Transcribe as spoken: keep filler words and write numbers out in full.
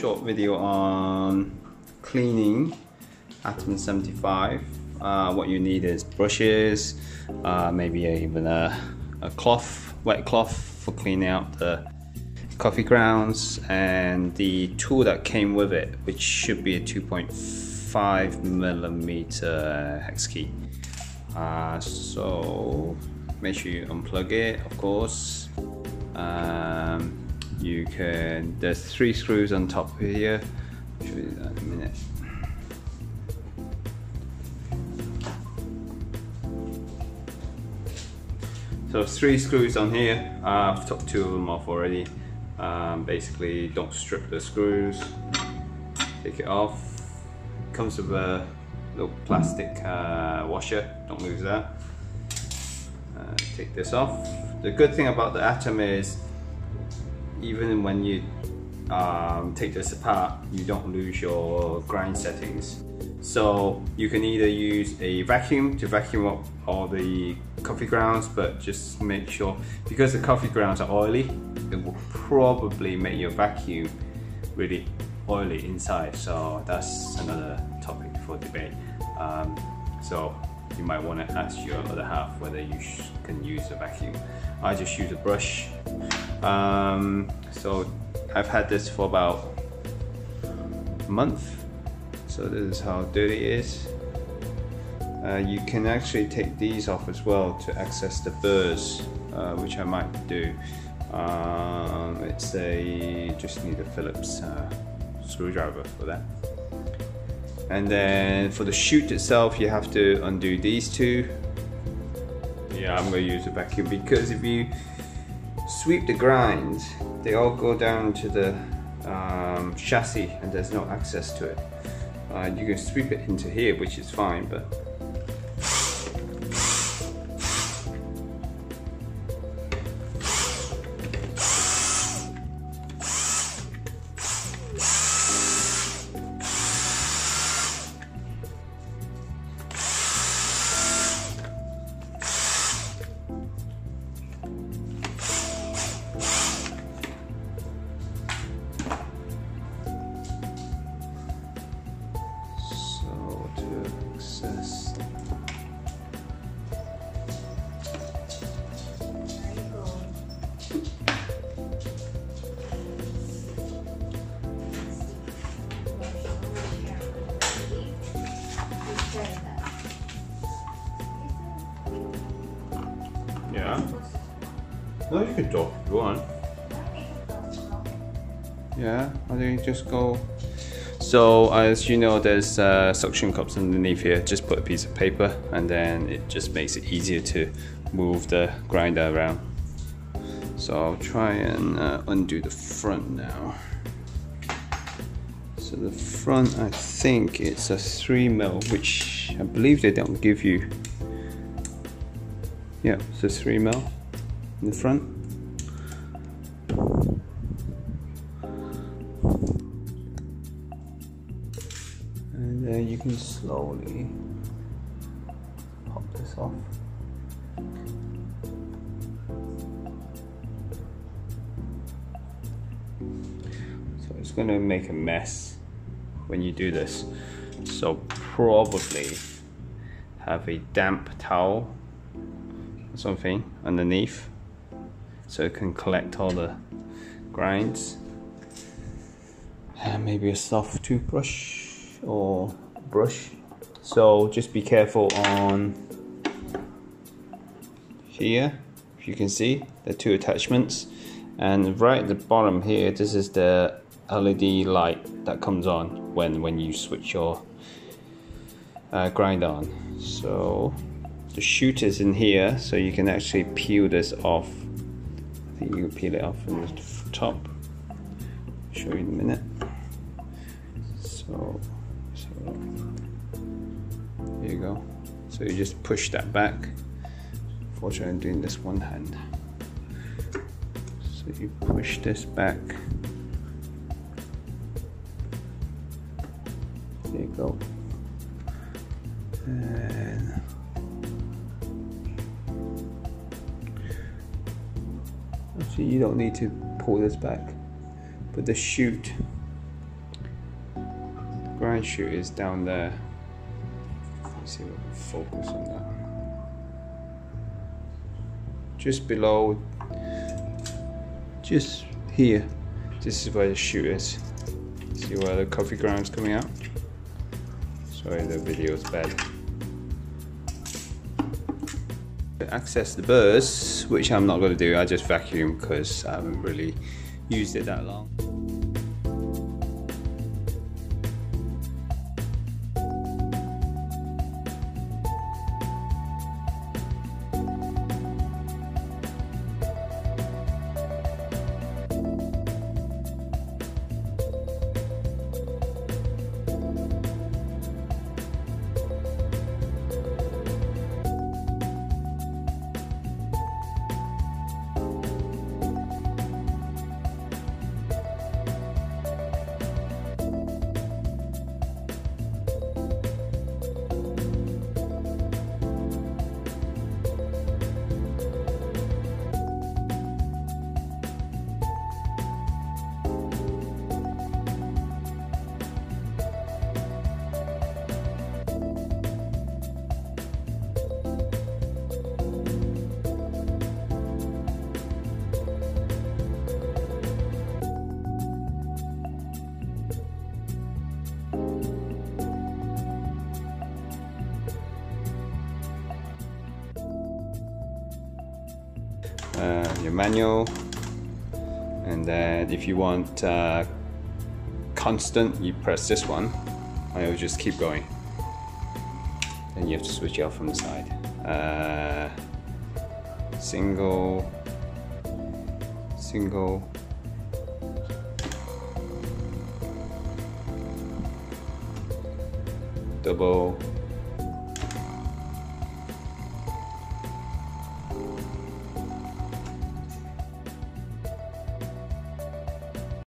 short video on cleaning Atom seventy-five. Uh, what you need is brushes, uh, maybe even a, a cloth, wet cloth for cleaning out the coffee grounds, and the tool that came with it, which should be a two point five millimeter hex key. Uh, so make sure you unplug it, of course. Um, you can, there's three screws on top here. I'll show you that in a minute. So three screws on here. Uh, I've took two of them off already. Um, basically, don't strip the screws. Take it off. Comes with a little plastic uh, washer. Don't lose that. Uh, take this off. The good thing about the Atom is, even when you um, take this apart, you don't lose your grind settings. So you can either use a vacuum to vacuum up all the coffee grounds, but just make sure, because the coffee grounds are oily, it will probably make your vacuum really oily inside. So that's another topic for debate. Um, so you might want to ask your other half whether you can use a vacuum. I just use a brush. Um, so I've had this for about a month. So this is how dirty it is. Uh, you can actually take these off as well to access the burrs, uh, which I might do. Um, it's a, just need a Phillips uh, screwdriver for that. And then for the chute itself, you have to undo these two. Yeah, I'm going to use a vacuum, because if you sweep the grinds, they all go down to the um, chassis and there's no access to it. Uh, you can sweep it into here, which is fine, but yeah. No, you can talk if you want. Yeah, I think just go. So as you know, there's uh, suction cups underneath here. Just put a piece of paper, and then it just makes it easier to move the grinder around. So I'll try and uh, undo the front now. So the front, I think it's a three mil, which I believe they don't give you. Yeah, so three mil in the front. And then you can slowly pop this off. So it's going to make a mess when you do this. So probably have a damp towel or something underneath, so it can collect all the grinds, and maybe a soft toothbrush or brush. So just be careful on here, if you can see the two attachments, and right at the bottom here, this is the L E D light that comes on when when you switch your uh, grind on. So the chute is in here, so you can actually peel this off. I think you can peel it off from the top. I'll show you in a minute. So, so there you go. So you just push that back. Unfortunately, I'm doing this one hand. So you push this back. There you go. And you don't need to pull this back, but the chute ground shoot is down there. Let's see if we can focus on that. Just below, just here, this is where the shoot is. See where the coffee ground's coming out? Sorry, the video's bad. Access the burrs, which I'm not going to do, I just vacuum because I haven't really used it that long. Uh, your manual, and then if you want uh, constant, you press this one and it will just keep going. Then you have to switch it off from the side. Uh, single, single, double,